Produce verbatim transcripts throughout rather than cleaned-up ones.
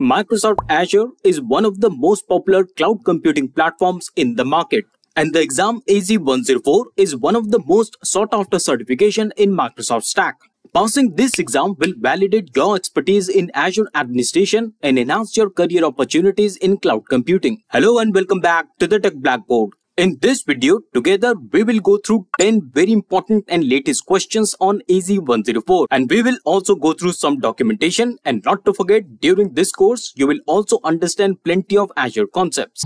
Microsoft Azure is one of the most popular cloud computing platforms in the market, and the exam A Z one oh four is one of the most sought-after certification in Microsoft stack. Passing this exam will validate your expertise in Azure administration and enhance your career opportunities in cloud computing. Hello and welcome back to the Tech Blackboard. In this video, together we will go through ten very important and latest questions on A Z one oh four, and we will also go through some documentation, and not to forget, during this course you will also understand plenty of Azure concepts.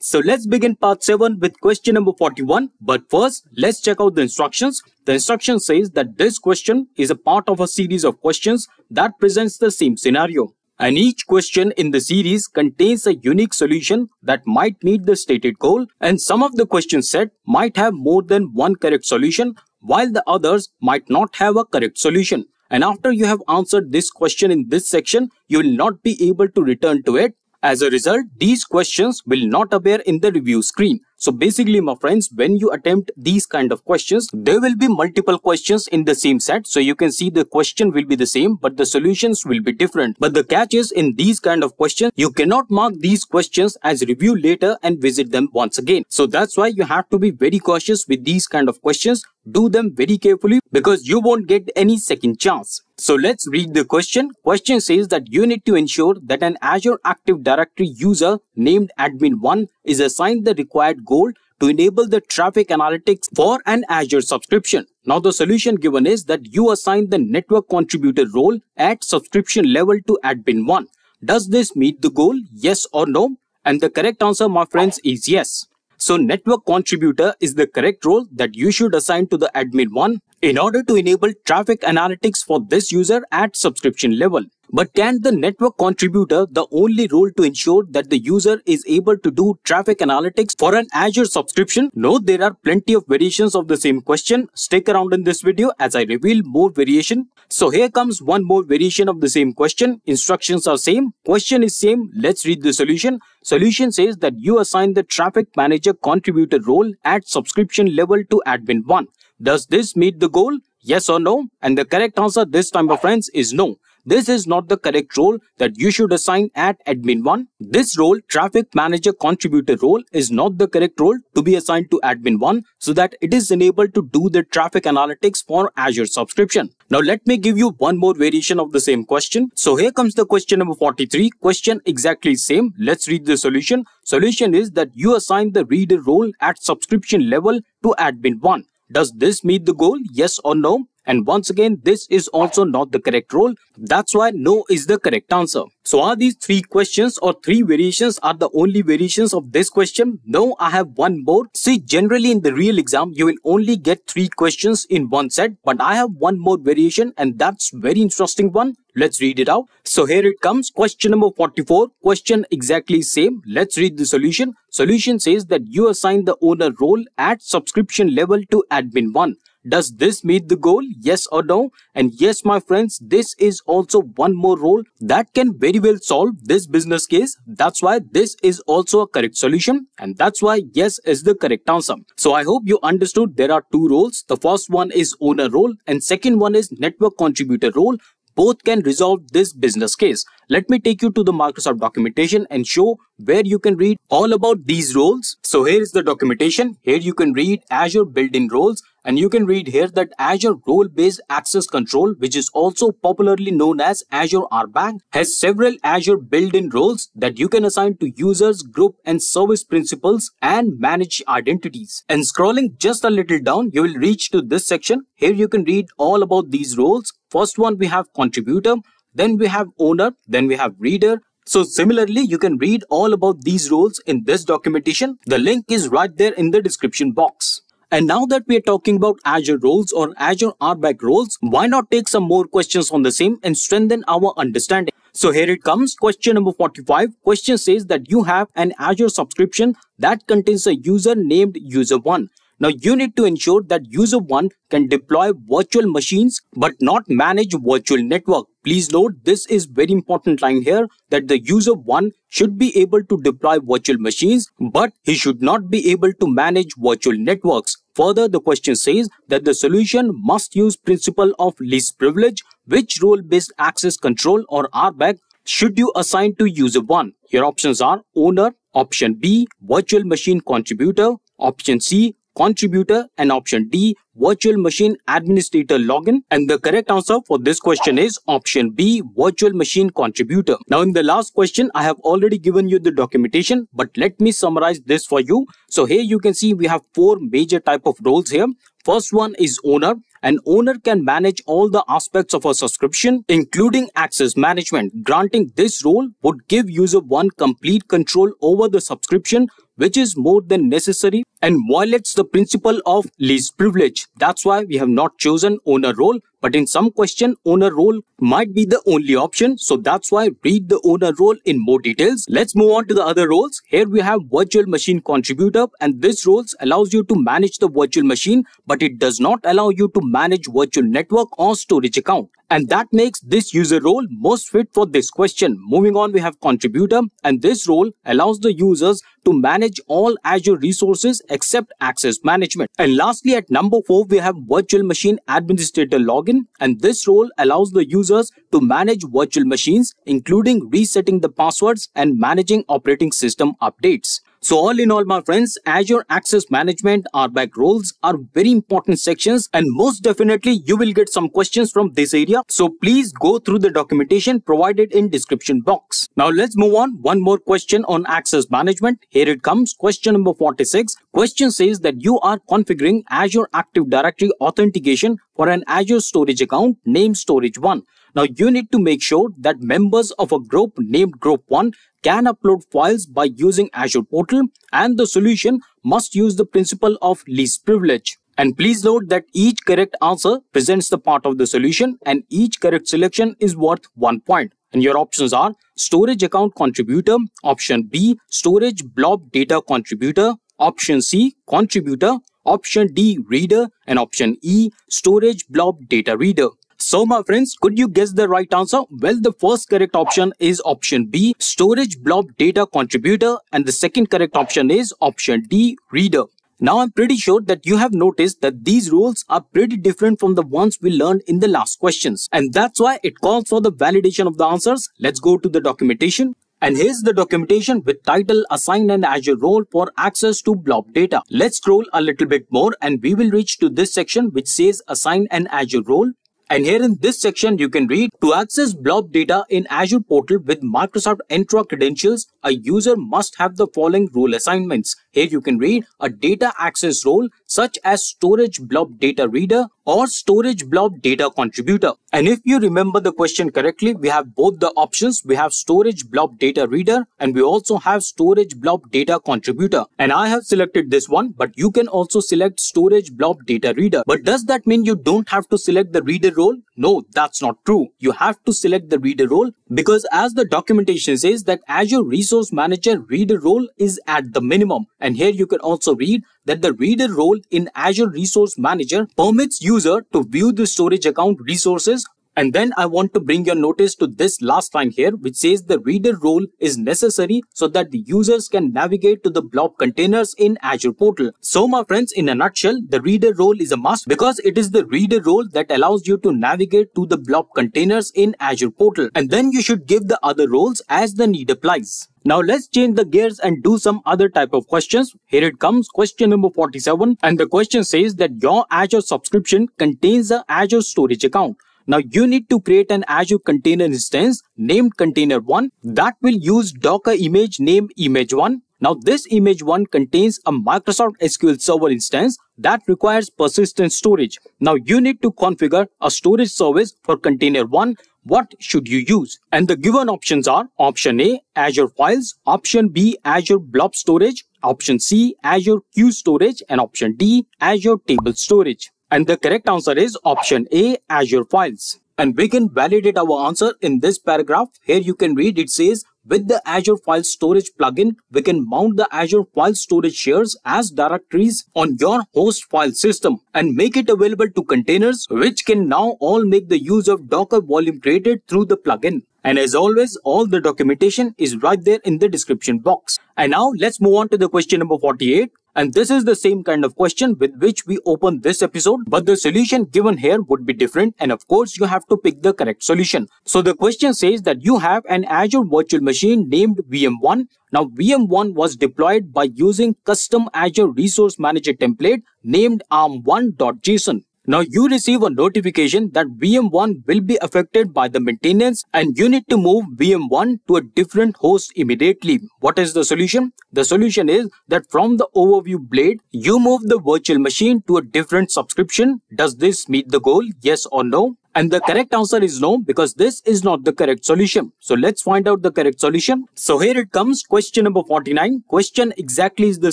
So let's begin part seven with question number forty-one. But first, let's check out the instructions. The instruction says that this question is a part of a series of questions that presents the same scenario. And each question in the series contains a unique solution that might meet the stated goal, and some of the question set might have more than one correct solution while the others might not have a correct solution. And after you have answered this question in this section, you will not be able to return to it. As a result, these questions will not appear in the review screen. So basically, my friends, when you attempt these kind of questions, there will be multiple questions in the same set. So you can see the question will be the same, but the solutions will be different. But the catch is, in these kind of questions, you cannot mark these questions as review later and visit them once again. So that's why you have to be very cautious with these kind of questions. Do them very carefully because you won't get any second chance. So let's read the question. Question says that you need to ensure that an Azure Active Directory user named admin one is assigned the required goal to enable the traffic analytics for an Azure subscription. Now the solution given is that you assign the network contributor role at subscription level to admin one. Does this meet the goal? Yes or no? And the correct answer, my friends, is yes. So network contributor is the correct role that you should assign to the admin one in order to enable traffic analytics for this user at subscription level. But can the network contributor the only role to ensure that the user is able to do traffic analytics for an Azure subscription? No, there are plenty of variations of the same question. Stick around in this video as I reveal more variation. So here comes one more variation of the same question. Instructions are same, question is same. Let's read the solution. Solution says that you assign the traffic manager contributor role at subscription level to admin one. Does this meet the goal? Yes or no? And the correct answer this time, my friends, is no. This is not the correct role that you should assign at admin one. This role, traffic manager contributor role, is not the correct role to be assigned to admin one so that it is enabled to do the traffic analytics for Azure subscription. Now let me give you one more variation of the same question. So here comes the question number forty-three. Question exactly same. Let's read the solution. Solution is that you assign the reader role at subscription level to admin one. Does this meet the goal? Yes or no? And once again, this is also not the correct role. That's why no is the correct answer. So are these three questions or three variations are the only variations of this question? No, I have one more. See, generally in the real exam, you will only get three questions in one set, but I have one more variation and that's very interesting one. Let's read it out. So here it comes. Question number forty-four. Question exactly same. Let's read the solution. Solution says that you assign the owner role at subscription level to admin one. Does this meet the goal? Yes or no? And yes, my friends, this is also one more role that can very well solve this business case. That's why this is also a correct solution. And that's why yes is the correct answer. So I hope you understood there are two roles. The first one is owner role and second one is network contributor role. Both can resolve this business case. Let me take you to the Microsoft documentation and show where you can read all about these roles. So here is the documentation. Here you can read Azure built-in roles, and you can read here that Azure role-based access control, which is also popularly known as Azure R B A C, has several Azure built-in roles that you can assign to users, group and service principals and manage identities. And scrolling just a little down, you will reach to this section. Here you can read all about these roles. First one, we have contributor, then we have owner, then we have reader. So similarly, you can read all about these roles in this documentation. The link is right there in the description box. And now that we are talking about Azure roles or Azure R B A C roles, why not take some more questions on the same and strengthen our understanding? So here it comes. Question number forty-five. Question says that you have an Azure subscription that contains a user named user one. Now you need to ensure that user one can deploy virtual machines but not manage virtual network. Please note, this is very important line here, that the user one should be able to deploy virtual machines, but he should not be able to manage virtual networks. Further, the question says that the solution must use principle of least privilege, which role-based access control or R B A C should you assign to user one. Your options are owner, option B, virtual machine contributor, option C, contributor, and option D, virtual machine administrator login. And the correct answer for this question is option B, virtual machine contributor. Now in the last question, I have already given you the documentation, but let me summarize this for you. So here you can see we have four major type of roles here. First one is owner. An owner can manage all the aspects of a subscription, including access management. Granting this role would give user one complete control over the subscription, which is more than necessary and violates the principle of least privilege. That's why we have not chosen owner role. But in some question, owner role might be the only option. So that's why read the owner role in more details. Let's move on to the other roles. Here we have virtual machine contributor, and this role allows you to manage the virtual machine, but it does not allow you to manage virtual network or storage account. And that makes this user role most fit for this question. Moving on, we have contributor, and this role allows the users to manage all Azure resources except access management. And lastly, at number four, we have virtual machine administrator login, and this role allows the users to manage virtual machines, including resetting the passwords and managing operating system updates. So all in all, my friends, Azure Access Management R B A C roles are very important sections, and most definitely you will get some questions from this area. So please go through the documentation provided in description box. Now let's move on. One more question on access management. Here it comes. Question number forty-six. Question says that you are configuring Azure Active Directory authentication for an Azure Storage account named Storage one. Now you need to make sure that members of a group named Group one can upload files by using Azure portal, and the solution must use the principle of least privilege. And please note that each correct answer presents the part of the solution, and each correct selection is worth one point. And your options are storage account contributor, option B, storage blob data contributor, option C, contributor, option D, reader, and option E, storage blob data reader. So my friends, could you guess the right answer? Well, the first correct option is option B, storage blob data contributor, and the second correct option is option D, reader. Now I'm pretty sure that you have noticed that these roles are pretty different from the ones we learned in the last questions, and that's why it calls for the validation of the answers. Let's go to the documentation. And here's the documentation with title, assign an Azure role for access to blob data. Let's scroll a little bit more and we will reach to this section which says assign an Azure role. And here in this section, you can read, to access blob data in Azure portal with Microsoft Entra credentials, a user must have the following role assignments. Here you can read a data access role such as storage blob data reader or storage blob data contributor. And if you remember the question correctly, we have both the options. We have storage blob data reader and we also have storage blob data contributor. And I have selected this one, but you can also select storage blob data reader. But does that mean you don't have to select the reader role? No, that's not true. You have to select the reader role, because as the documentation says that Azure Resource Manager reader role is at the minimum. And here you can also read that the reader role in Azure Resource Manager permits user to view the storage account resources. And then I want to bring your notice to this last line here, which says the reader role is necessary so that the users can navigate to the blob containers in Azure portal. So my friends, in a nutshell, the reader role is a must because it is the reader role that allows you to navigate to the blob containers in Azure portal. And then you should give the other roles as the need applies. Now let's change the gears and do some other type of questions. Here it comes, question number forty-seven. And the question says that your Azure subscription contains an Azure storage account. Now you need to create an Azure container instance named container one that will use Docker image named image one. Now this image one contains a Microsoft S Q L Server instance that requires persistent storage. Now you need to configure a storage service for container one. What should you use? And the given options are option A, Azure Files, option B, Azure Blob Storage, option C, Azure Queue Storage, and option D, Azure Table Storage. And the correct answer is option A, Azure Files. And we can validate our answer in this paragraph. Here you can read it says, with the Azure File Storage plugin, we can mount the Azure File Storage shares as directories on your host file system and make it available to containers, which can now all make the use of Docker volume created through the plugin. And as always, all the documentation is right there in the description box. And now let's move on to the question number forty-eight. And this is the same kind of question with which we opened this episode, but the solution given here would be different, and of course you have to pick the correct solution. So the question says that you have an Azure virtual machine named V M one. Now V M one was deployed by using custom Azure Resource Manager template named arm one dot json. Now you receive a notification that V M one will be affected by the maintenance and you need to move V M one to a different host immediately. What is the solution? The solution is that from the overview blade, you move the virtual machine to a different subscription. Does this meet the goal? Yes or no? And the correct answer is no, because this is not the correct solution. So let's find out the correct solution. So here it comes, question number forty-nine. Question exactly is the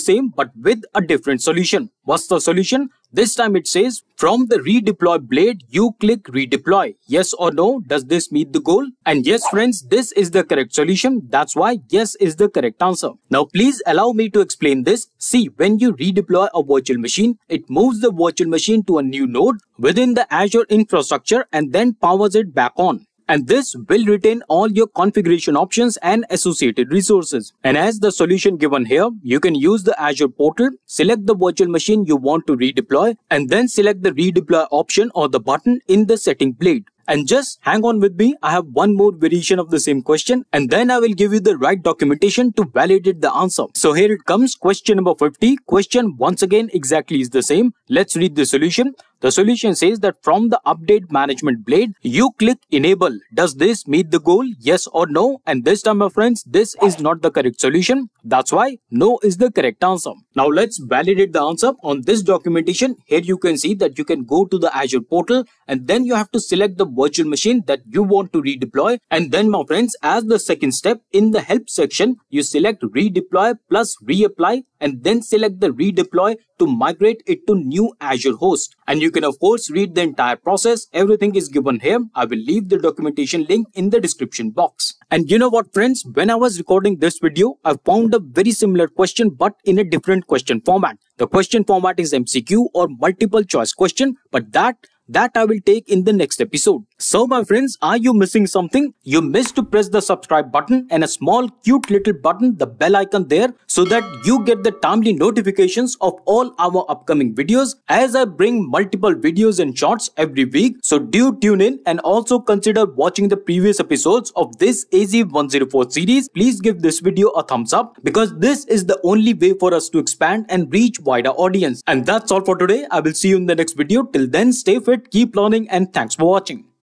same, but with a different solution. What's the solution? This time it says, from the redeploy blade, you click redeploy. Yes or no? Does this meet the goal? And yes, friends, this is the correct solution. That's why yes is the correct answer. Now, please allow me to explain this. See, when you redeploy a virtual machine, it moves the virtual machine to a new node within the Azure infrastructure and then powers it back on. And this will retain all your configuration options and associated resources. And as the solution given here, you can use the Azure portal, select the virtual machine you want to redeploy, and then select the redeploy option or the button in the setting blade. And just hang on with me, I have one more variation of the same question and then I will give you the right documentation to validate the answer. So here it comes, question number fifty. Question once again exactly is the same. Let's read the solution. The solution says that from the update management blade, you click enable. Does this meet the goal? Yes or no? And this time, my friends, this is not the correct solution. That's why no is the correct answer. Now let's validate the answer on this documentation. Here you can see that you can go to the Azure portal and then you have to select the virtual machine that you want to redeploy. And then, my friends, as the second step in the help section, you select redeploy plus reapply and then select the redeploy to migrate it to new Azure host. And you can of course read the entire process. Everything is given here. I will leave the documentation link in the description box. And you know what, friends, when I was recording this video, I found a very similar question but in a different question format. The question format is M C Q or multiple choice question, but that That I will take in the next episode. So my friends, are you missing something? You missed to press the subscribe button and a small cute little button, the bell icon there, so that you get the timely notifications of all our upcoming videos, as I bring multiple videos and shorts every week. So do tune in and also consider watching the previous episodes of this A Z one oh four series. Please give this video a thumbs up because this is the only way for us to expand and reach wider audience. And that's all for today. I will see you in the next video. Till then, stay fit. Keep learning and thanks for watching.